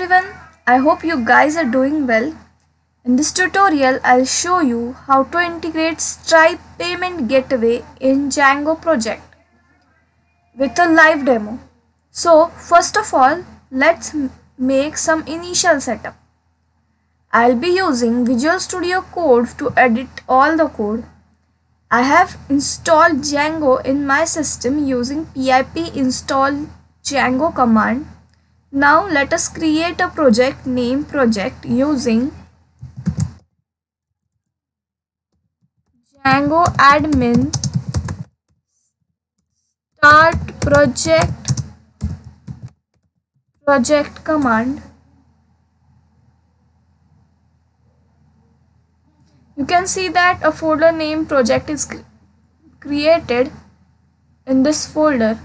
everyone, I hope you guys are doing well. In this tutorial, I'll show you how to integrate Stripe payment gateway in Django project with a live demo. So first of all, let's make some initial setup. I'll be using Visual Studio Code to edit all the code. I have installed Django in my system using pip install Django command. Now let us create a project, name project using Django admin start project command. You can see that a folder name project is created in this folder.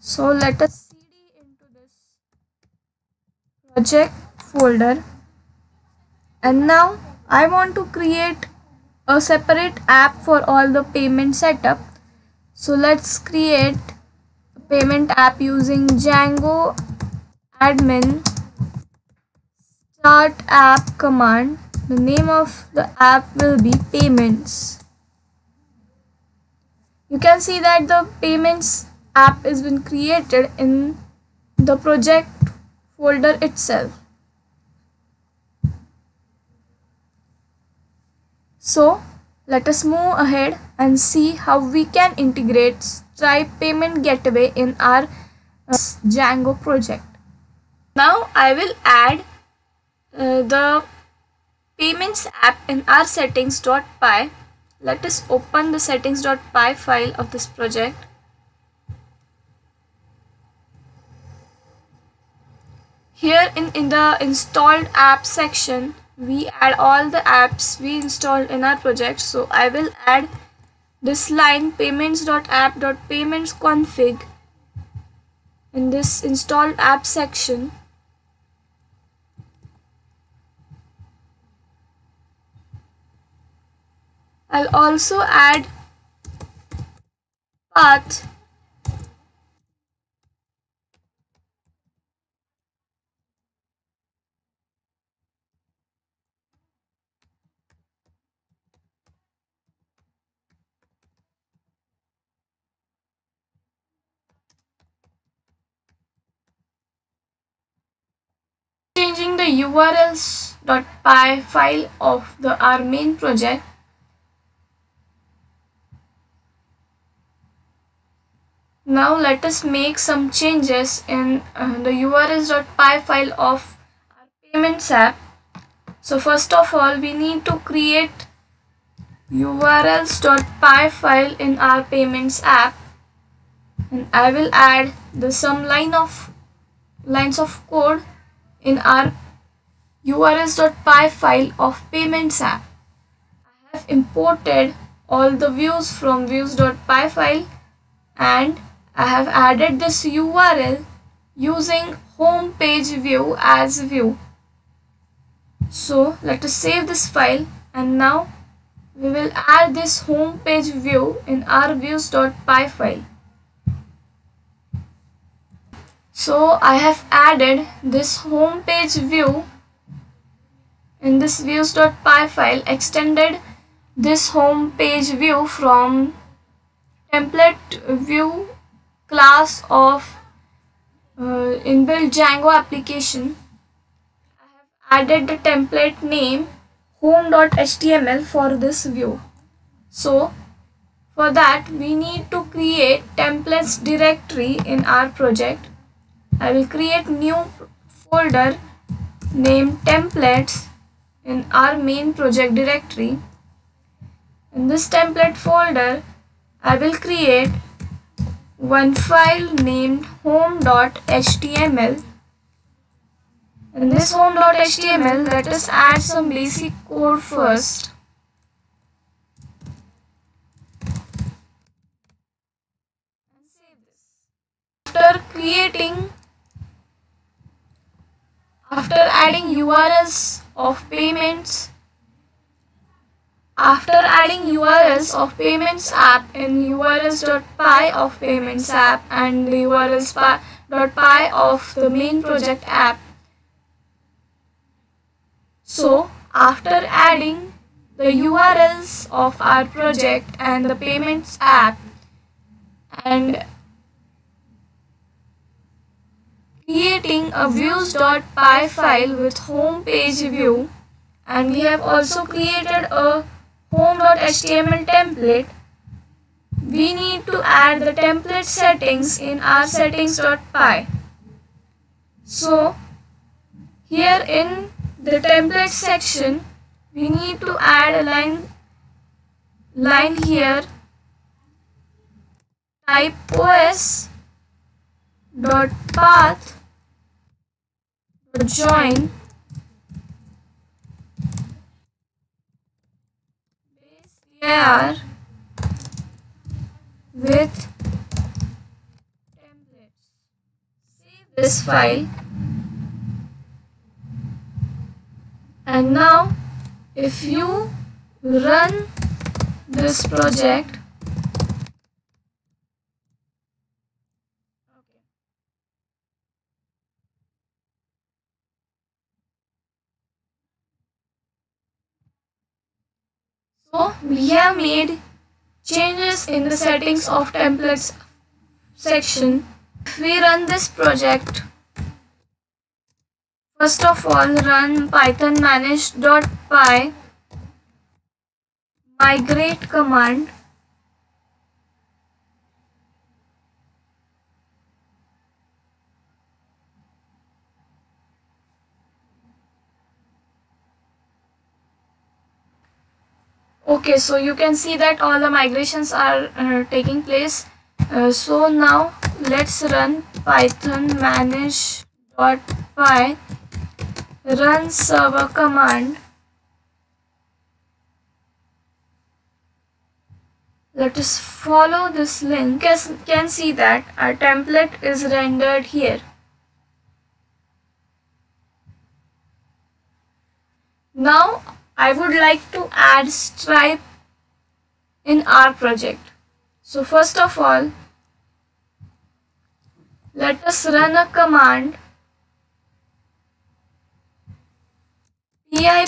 So let us cd into this project folder. And now I want to create a separate app for all the payment setup. So let's create a payment app using Django admin start app command. The name of the app will be payments. You can see that the payments app has been created in the project folder itself. So let us move ahead and see how we can integrate Stripe payment gateway in our Django project. Now I will add the payments app in our settings.py. Let us open the settings.py file of this project. Here in the installed app section, we add all the apps we installed in our project. So I will add this line payments.app.payments.config in this installed app section. I'll also add path changing the urls.py file of our main project. Now let us make some changes in the urls.py file of our payments app. So first of all, we need to create urls.py file in our payments app, and I will add the some lines of code in our urls.py file of payments app. I have imported all the views from views.py file, and I have added this URL using home page view as view. So let us save this file, and now we will add this home page view in our views.py file. So I have added this home page view in this views.py file, extended this home page view from template view class of inbuilt Django application. I have added the template name home.html for this view. So for that, we need to create templates directory in our project. I will create new folder named templates in our main project directory. In this template folder, I will create one file named home.html. In this home.html, let us add some basic code first. After adding URLs of payments, after adding URLs of payments app in urls.py of payments app and the urls.py of the main project app, So after adding the URLs of our project and the payments app and creating a views.py file with home page view, and we have also created a home.html template, we need to add the template settings in our settings.py. So here in the template section we need to add a line here, type os.path.join base with templates. Save this file, and now if you run this project, so we have made changes in the settings of templates section. If we run this project, first of all run python manage.py migrate command, okay, so you can see that all the migrations are taking place. So now let's run python manage.py run server command. Let us follow this link. You can see that our template is rendered here. Now I would like to add Stripe in our project. So first of all, let us run a command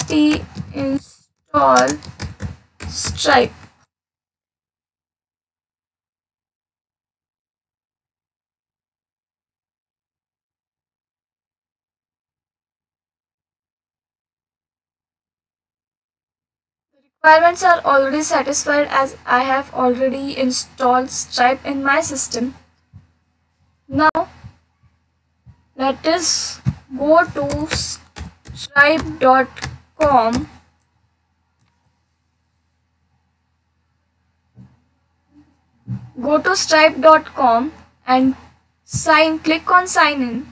pip install Stripe. Requirements are already satisfied as I have already installed Stripe in my system. Now let us go to stripe.com and click on sign in.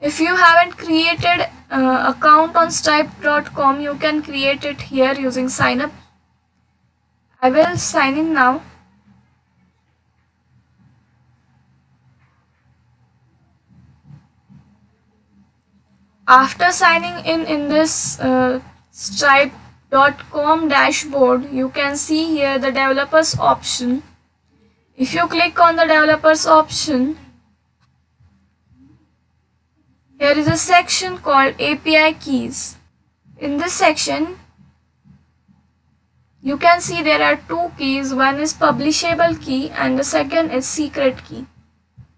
If you haven't created account on stripe.com, you can create it here using sign up. I will sign in now. After signing in this stripe.com dashboard, you can see here the developers option. If you click on the developers option, there is a section called API keys. In this section, you can see there are two keys. One is publishable key and the second is secret key.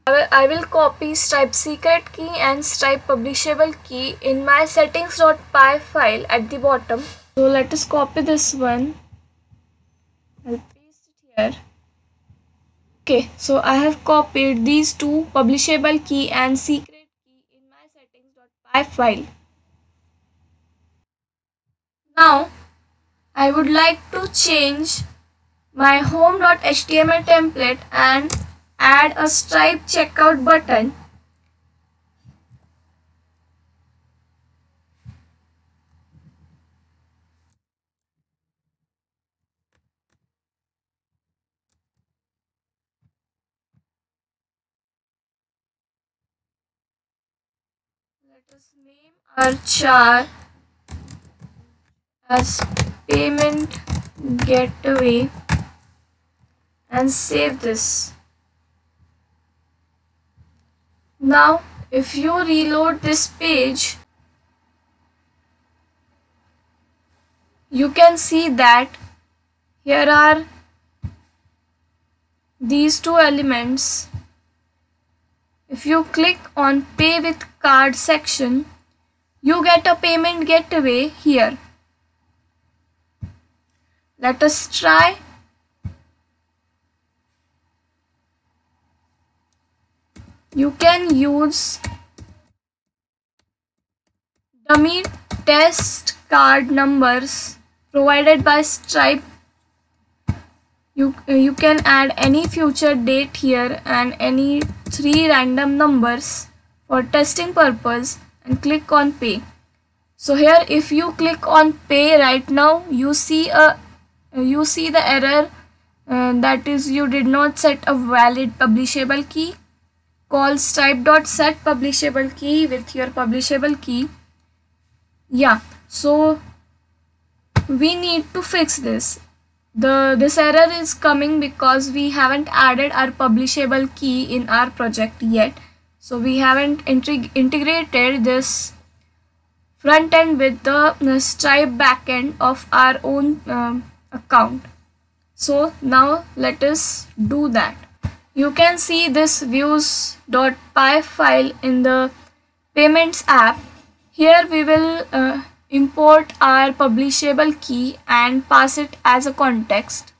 I will copy Stripe secret key and Stripe publishable key in my settings.py file at the bottom. So let us copy this one. I'll paste it here. Okay, so I have copied these two, publishable key and secret file. Now I would like to change my home.html template and add a Stripe checkout button. Let us name our charge as payment gateway and save this. Now if you reload this page, you can see that here are these two elements. If you click on Pay with Card section, you get a payment gateway here. Let us try. You can use dummy test card numbers provided by Stripe. You can add any future date here and any three random numbers for testing purpose and click on pay. So here if you click on pay right now, you see the error that is you did not set a valid publishable key. Call Stripe.set publishable key with your publishable key. Yeah, so we need to fix this. This error is coming because we haven't added our publishable key in our project yet. So we haven't integrated this front end with the Stripe backend of our own account. So now let us do that. You can see this views.py file in the payments app. Here we will import our publishable key and pass it as a context.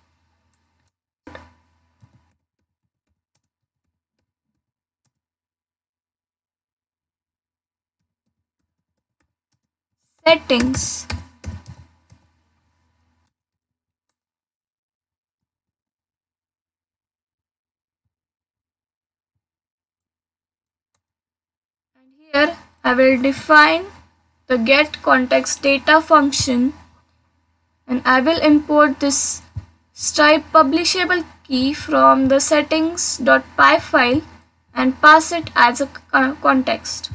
Settings. Here I will define the get context data function and I will import this Stripe publishable key from the settings.py file and pass it as a context.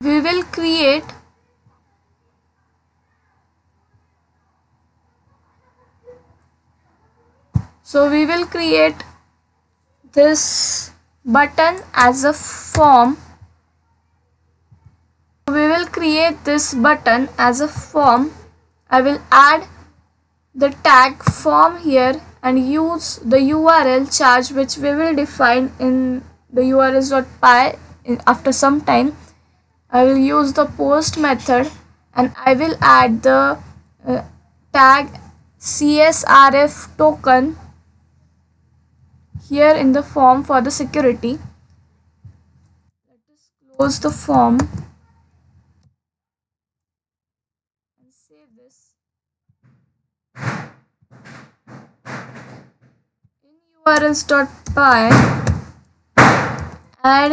We will create this button as a form. I will add the tag form here and use the URL charge which we will define in the urls.py after some time. I will use the post method and I will add the tag CSRF token here in the form for the security. Let us close the form and save this. In urls.py, add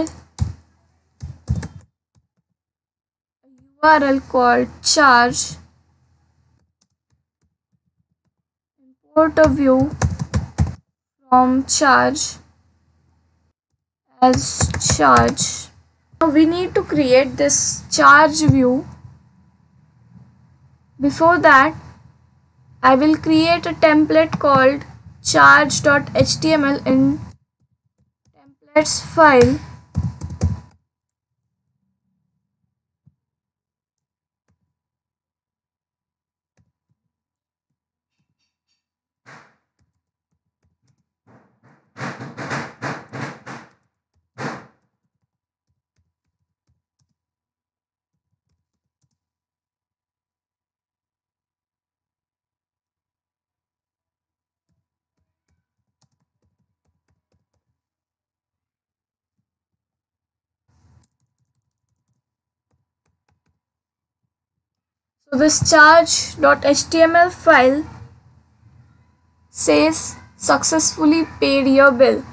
a URL called charge. Import a view from charge as charge. Now we need to create this charge view. Before that, I will create a template called charge.html in templates file. So this charge.html file says successfully paid your bill.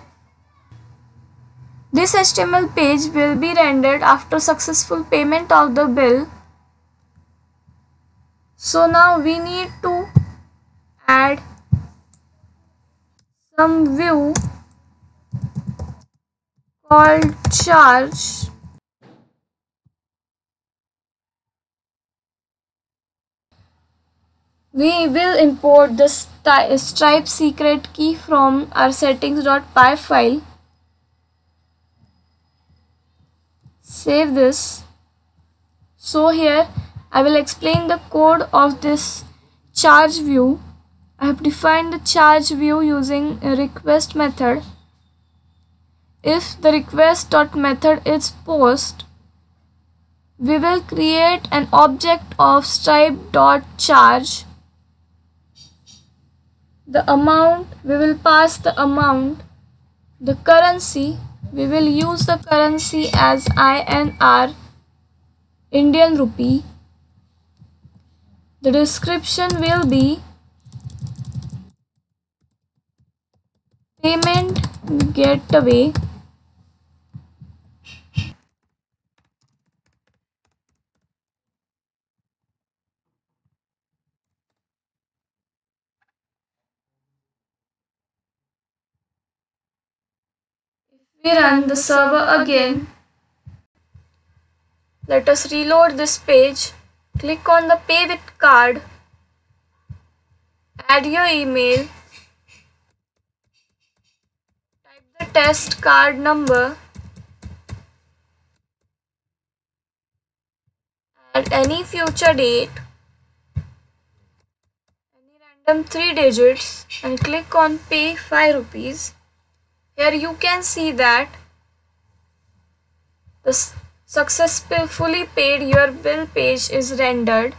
This HTML page will be rendered after successful payment of the bill. So now we need to add some view or charge. We will import the Stripe secret key from our settings.py file. Save this. So here I will explain the code of this charge view. I have defined the charge view using a request method. If the request.method is post, we will create an object of Stripe.charge. The amount, we will pass the amount. The currency, we will use the currency as INR, Indian rupee. The description will be payment gateway. We run the server again. Let us reload this page. Click on the Pay with Card. Add your email. Type the test card number. Add any future date, any random 3 digits, and click on Pay 5 rupees. Here you can see that the successfully paid your bill page is rendered.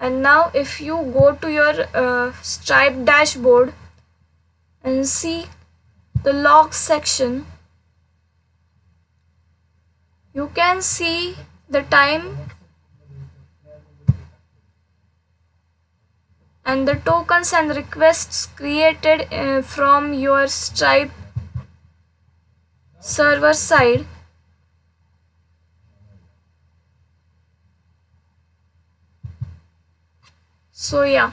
And now if you go to your Stripe dashboard and see the log section, you can see the time and the tokens and requests created from your Stripe server side. So yeah,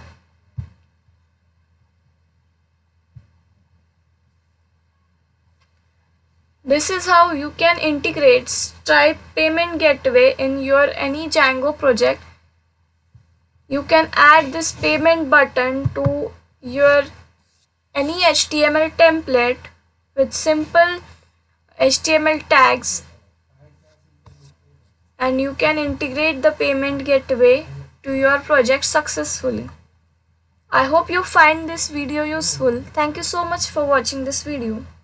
this is how you can integrate Stripe payment gateway in your any Django project. You can add this payment button to your any HTML template with simple HTML tags, and you can integrate the payment gateway to your project successfully. I hope you find this video useful. Thank you so much for watching this video.